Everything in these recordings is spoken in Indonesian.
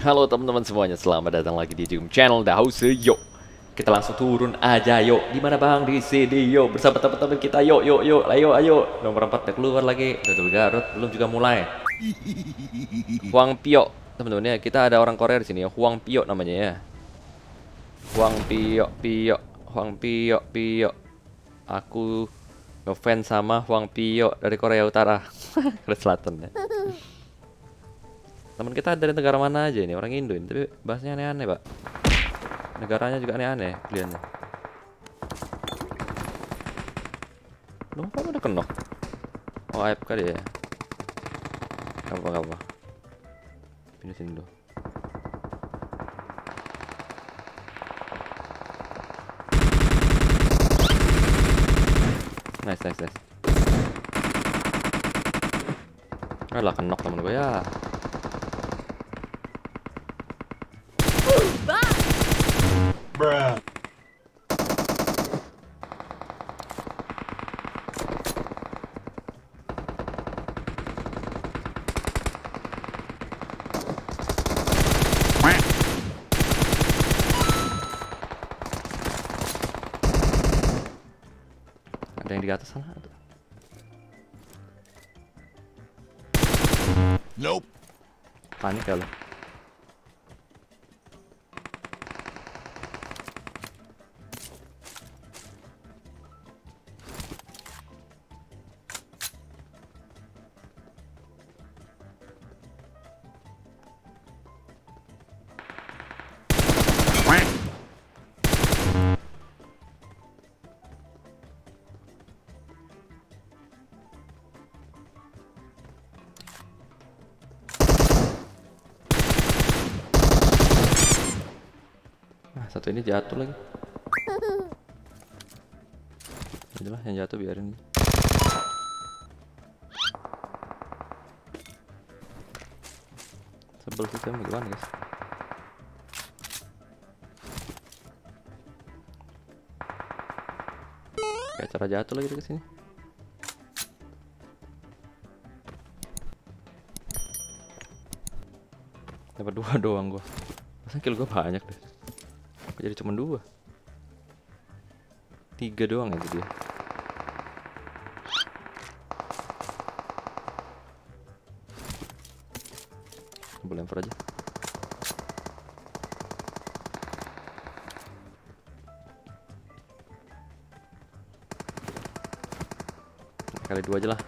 Halo teman-teman semuanya, selamat datang lagi di Zoom Channel The House. Yuk, kita langsung turun aja yuk. Di mana Bang? Di sini yuk, bersama teman-teman kita yuk, yuk, yuk. Ayo, ayo. Nomor 4 udah keluar lagi. Udah dulu Garut, belum juga mulai. Huang Pio, teman-teman ya. Kita ada orang Korea di sini ya. Huang Pio namanya ya. Huang Pio, Pio, Huang Pio, Pio. Aku ngefans sama Huang Pio dari Korea Utara. Korea Selatan ya. Teman kita dari negara mana aja ini? Orang Indo ini, tapi bahasanya aneh-aneh, Pak. Negaranya juga aneh-aneh, kelihatannya. Loh, kok udah kenok? Oh, AFK dia ya? Gak apa-apa. Pindah sini dulu. Nice, nice, nice. Alah, kenok temen gue ya. Ada yang di atas sana. Nope. Panik kali. Satu ini jatuh lagi. Itulah yang jatuh, biarin. Sebel sistem gimana guys? Kayak cara jatuh lagi ke sini. Dapat 2 doang gua. Masa kill gua banyak deh. Jadi cuma 2, 3 doang aja dia. Boleh lempar aja. Kali 2 aja lah.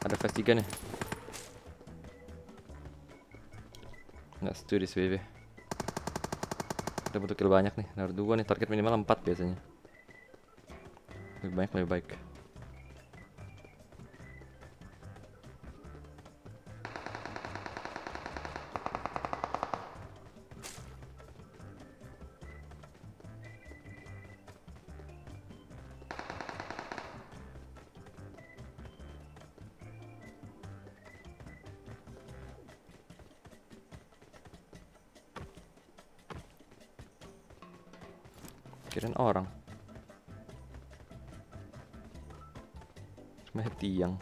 Ada fast 3 nih. Let's do this baby. Butuh kill banyak nih, harus 2 nih, target minimal 4 biasanya. Lebih baik. Kirain orang, cuma tiang.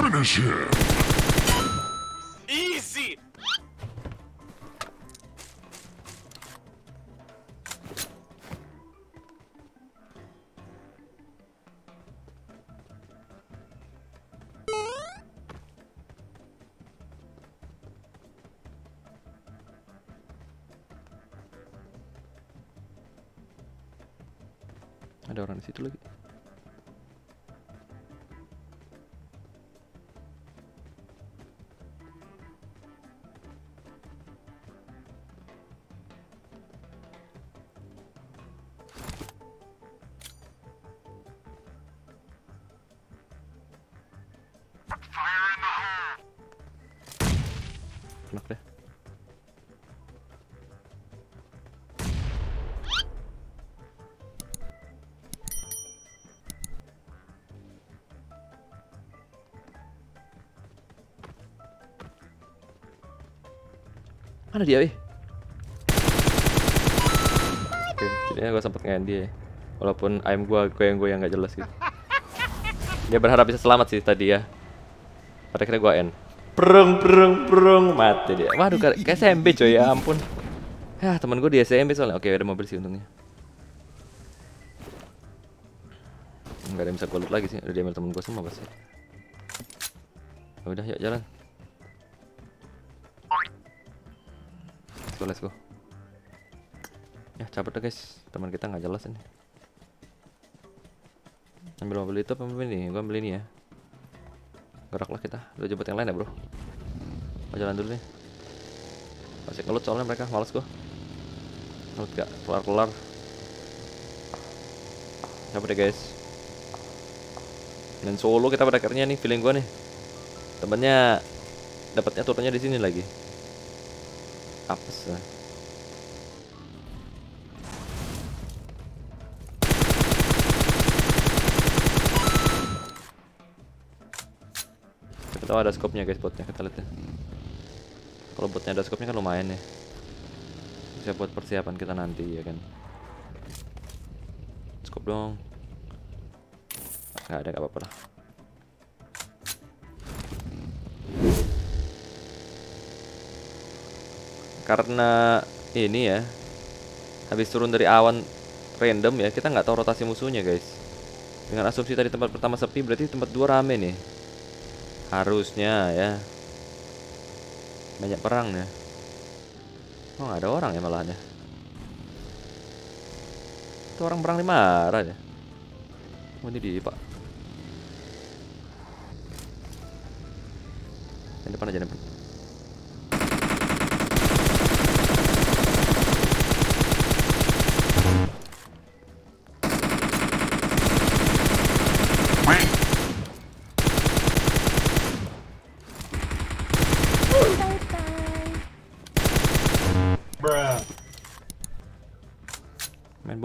Finish him. Easy. Ada orang di situ lagi. Enak deh. Mana dia, weh? Jadinya gue sempet ngain dia, walaupun aim gue yang nggak jelas gitu. Dia berharap bisa selamat sih tadi ya. Pada akhirnya gue end. Prung mati dia. Waduh, kayak SMB coy, ya ampun. Ya temen gue di SMB soalnya. Oke, ada mobil sih untungnya. Nggak ada yang bisa gue loot lagi sih, udah diambil temen gue semua pasti. Udah, yuk jalan. Let's go. Ya cabut deh guys, teman kita nggak jelas ini. Ambil mobil itu, pemimpin nih, gua ambil ini ya. Geraklah kita, udah jemput yang lain ya bro. Mau jalan dulu nih. Masih ngelut soalnya mereka, males gua. Ngelut gak kelar-kelar. Cabut deh guys. Dan solo kita pada akhirnya nih, feeling gua nih. Temennya dapatnya turunnya di sini lagi. Apes lah. Kita tahu ada scope-nya guys botnya, kita lihat ya. Kalau botnya ada scope-nya kan lumayan ya. Bisa buat persiapan kita nanti ya kan. Scope dong. Nggak ada, nggak apa-apa lah. Karena ini ya, habis turun dari awan random ya, kita nggak tahu rotasi musuhnya guys. Dengan asumsi tadi tempat pertama sepi, berarti tempat dua rame nih. Harusnya ya banyak perang ya. Oh nggak ada orang ya malahan ya. Itu orang perang dimarah ya. Oh ini di pak. Yang depan aja yang depan.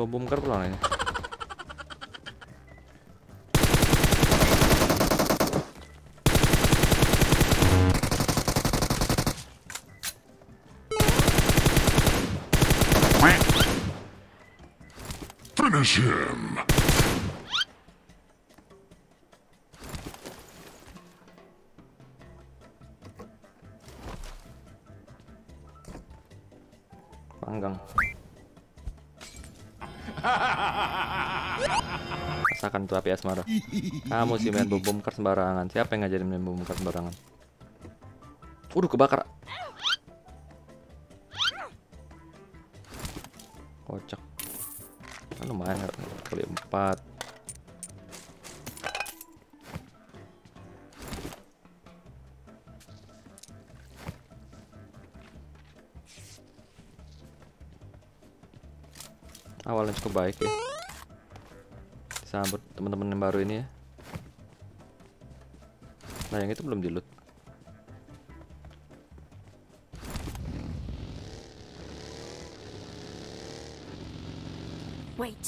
Bongkar pulang ini. Finish him. Panggang. Rasakan tuh api asmara. Kamu sih main bom bom kar sembarangan. Siapa yang ngajarin main bom kar sembarangan? Waduh kebakar. Kocak. Nah, lumayan kali 4. Awalnya cukup baik ya. Disambut teman-teman yang baru ini ya. Nah yang itu belum di loot. Wait.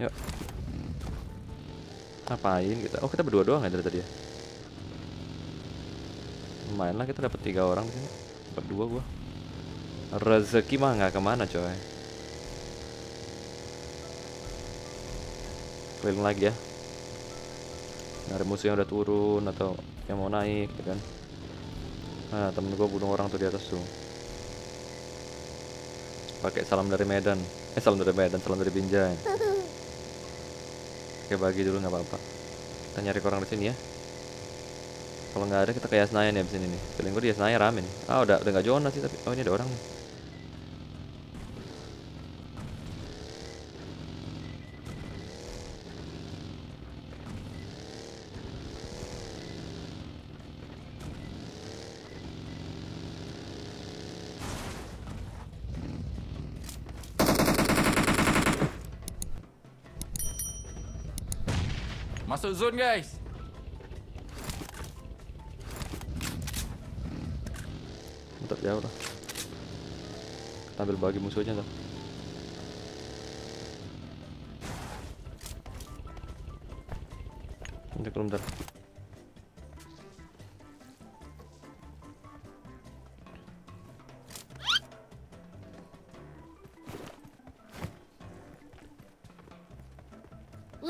Yuk. Ngapain kita? Oh kita berdua doang ya dari tadi ya. Main lah kita dapat 3 orang di sini, dapat 2 gua. Rezeki mah nggak kemana coy. Keliling lagi ya. Nyari musuh yang udah turun atau yang mau naik, gitu kan? Nah temen gua bunuh orang tuh di atas tuh. Pakai salam dari Medan, salam dari Binjai. Oke bagi dulu nggak apa-apa. Kita nyari orang di sini ya. Kalau nggak ada kita ke Yasnaya nih abis ini nih. Feeling gue di Yasnaya rame nih. Ah udah nggak zona sih tapi oh ini ada orang nih. Masuk zone guys. Jauh lah. Kita ambil bagi musuhnya tuh. Bentar.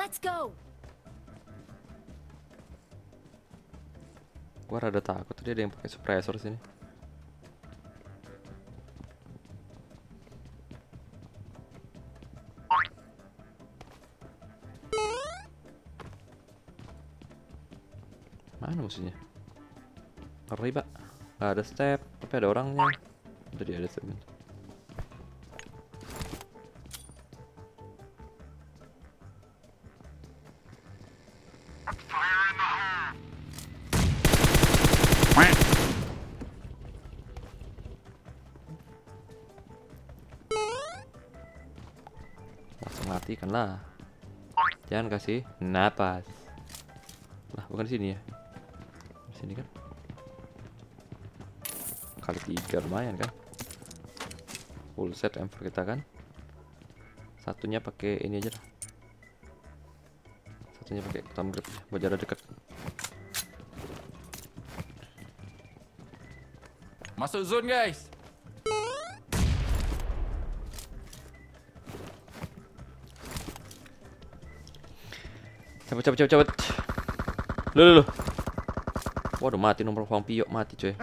Let's go. Gua rada takut tadi ada yang pakai suppressor sini. Mana musuhnya? Ngeri, Pak. Gak ada step, tapi ada orangnya. Tadi ada step. Matikanlah, jangan kasih napas lah. Bukan di sini ya, di sini kan kali 3 lumayan kan, full set M4 kita kan. Satunya pakai ini aja lah, satunya pakai thumb grip buat jarak dekat. Masuk zone guys. Cepet. Loh. Waduh, mati nomor Huang Pio, mati coy.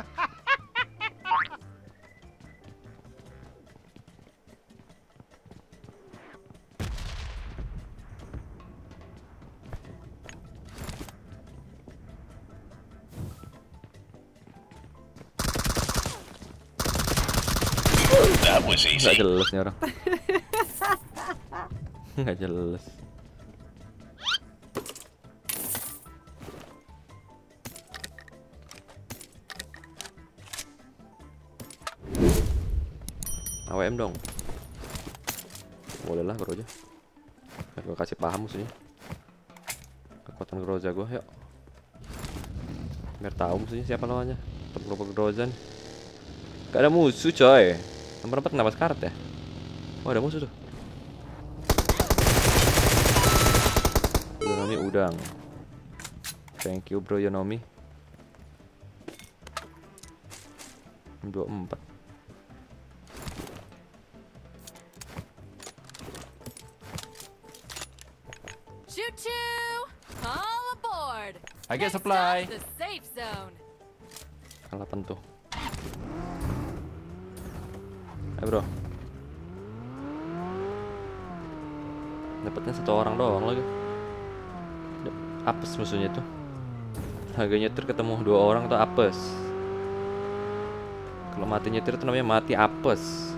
Nggak jelas nih orang. Nggak jelas. AWM dong. Bolehlah Groza. Gue kasih paham musuhnya. Kekuatan Groza gue, yuk. Biar tahu musuhnya siapa lawannya. Perlu Groza nih. Gak ada musuh coy. Nomor 4 kenapa sekarat ya? Oh ada musuh tuh. Yonomi udang. Thank you bro Yonomi. 24. I get supply. Kalah pentuh. Ayo bro. Dapatnya satu orang doang lagi. Apes musuhnya tuh. Harga nyetir ketemu 2 orang tuh apes. Kalau mati nyetir itu namanya mati apes.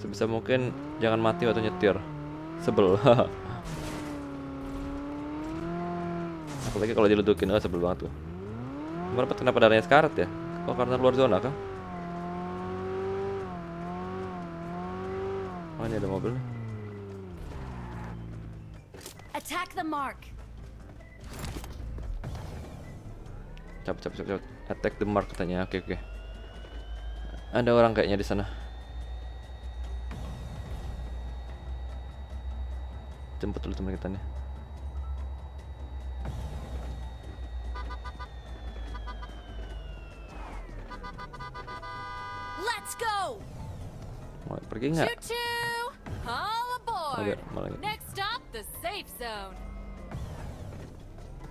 Sebisa mungkin jangan mati waktu nyetir. Sebel. Apalagi kalau diledukin, oh sebel banget tuh. Kenapa darahnya sekarat ya? Oh karena luar zona kah? Oh ini ada mobil. Attack the mark. Cap. Attack the mark katanya. Oke. Ada orang kayaknya di sana. Jemput dulu teman kita nih. Let's go. Mau pergi nggak? Next stop the safe zone.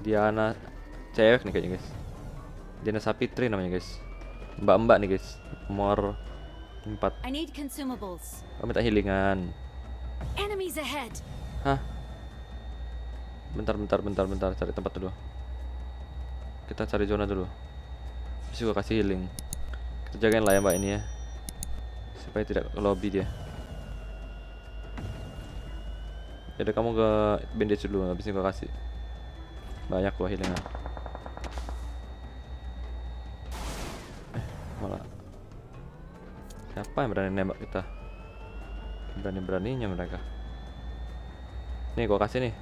Diana cewek nih kayaknya guys. Diana Sapitri namanya guys. Mbak-mbak nih guys. Umur 4. Oh, minta healingan. Enemies ahead. Hah? Bentar, cari tempat dulu. Kita cari zona dulu. Terus gua kasih healing. Kita jagain lah ya mbak ini ya, supaya tidak ke lobby dia. Jadi kamu ke bandage dulu, habis ini gua kasih. Banyak gua healingnya. Malah siapa yang berani nembak kita? Berani-beraninya mereka. Nih gua kasih nih.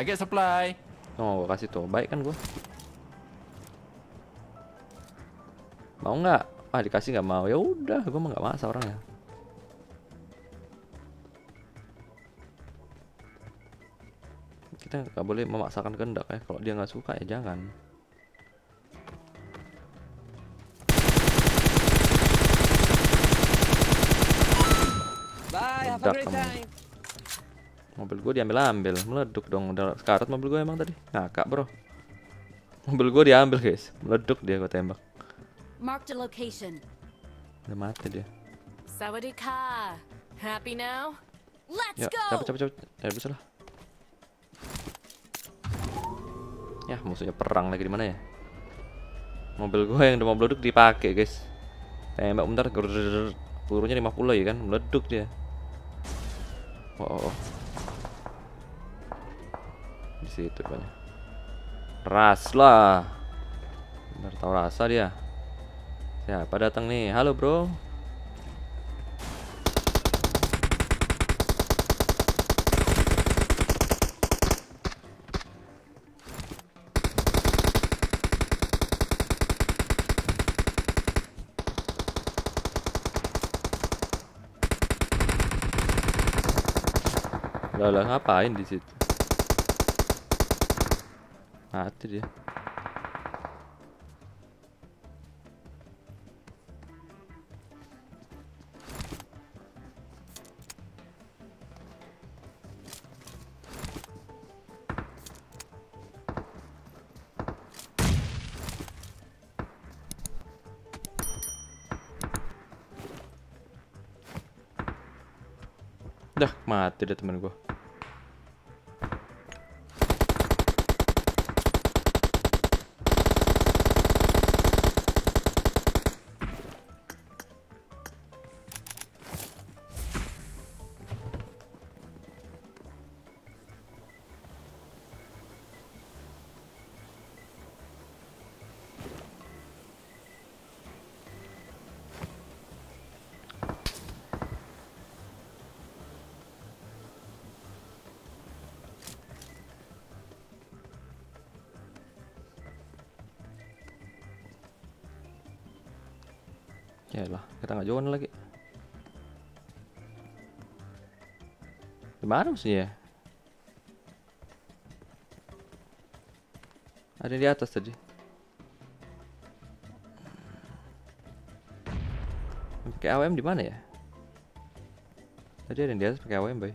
I get supply. Oh, gua kasih tuh. Baik kan gua. Mau nggak? Ah, dikasih nggak mau. Ya udah, gua mah nggak maksa orangnya. kita nggak boleh memaksakan kehendak ya. Kalau dia nggak suka ya jangan. Bye, have a great time. Mobil gue diambil-ambil, meleduk dong. Udah sekarat mobil gue emang tadi. Ngakak bro. Mobil gue diambil guys, meleduk dia, gue tembak. Mark the location. Udah mati dia. Sawadika. Happy now? Let's go. Cepet. Ya bisa lah. Ya musuhnya perang lagi di mana ya? Mobil gue yang udah mau meleduk dipakai guys. Tembak bentar. Pelurunya 50 ya kan, meleduk dia. Oh. Di situ banyak. Ras lah. Bener tahu rasa dia. Siapa datang nih? Halo bro. Lah ngapain di situ? Mati dia. Dah mati deh teman gua. Yalah, kita nggak jauhan lagi. Dimana sih ya? Ada di atas tadi. Pakai AWM di mana ya? Tadi ada yang di atas pakai AWM, boy.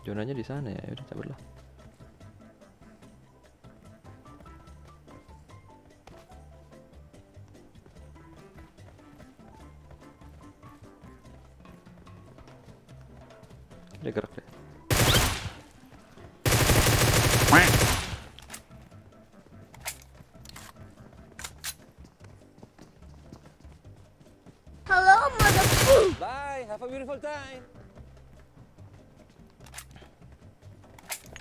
Zonanya di sana ya, udah sabarlah. Dia gerak deh. Hello, motherfucker. Bye, have a beautiful time.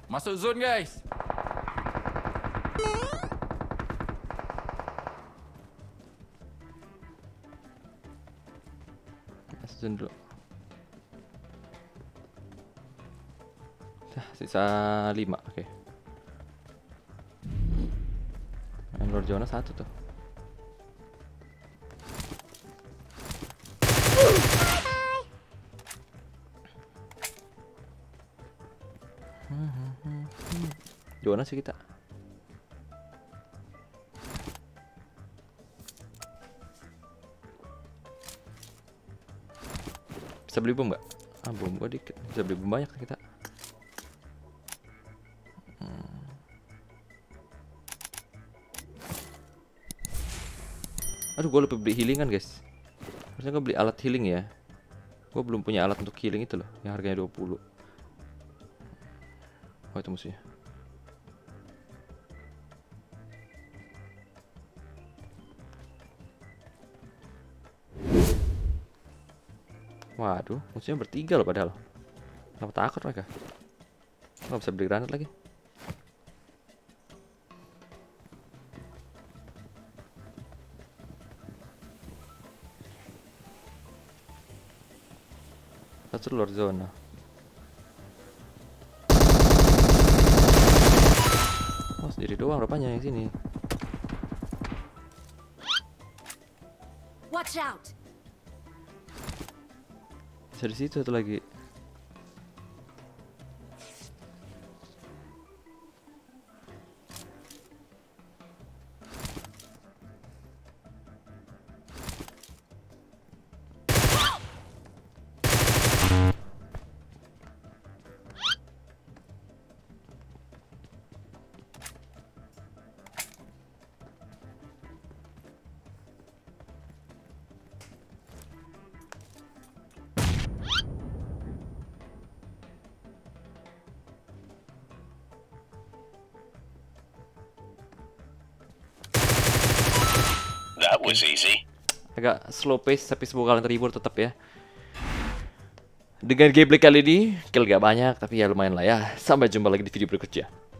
Masuk zone, guys. Masuk zone dulu. Sisa 5, oke. Lord Jonah 1 tuh. Jonah sih kita. Bisa beli bom nggak? Ah, bom gua dikit. Bisa beli bom banyak kita. Aduh, gue lupa beli healingan guys. Harusnya gue beli alat healing ya. Gue belum punya alat untuk healing itu loh, yang harganya 20. Oh itu musuhnya. Waduh, musuhnya bertiga loh padahal. Kenapa takut mereka? Gak bisa beli granat lagi. Lord Zona. Oh sendiri doang rupanya yang sini. Watch out. Bisa di situ satu lagi. That was easy. Agak slow pace, tapi semoga kalian terhibur tetap ya. Dengan gameplay kali ini, kill gak banyak, tapi ya lumayan lah ya. Sampai jumpa lagi di video berikutnya.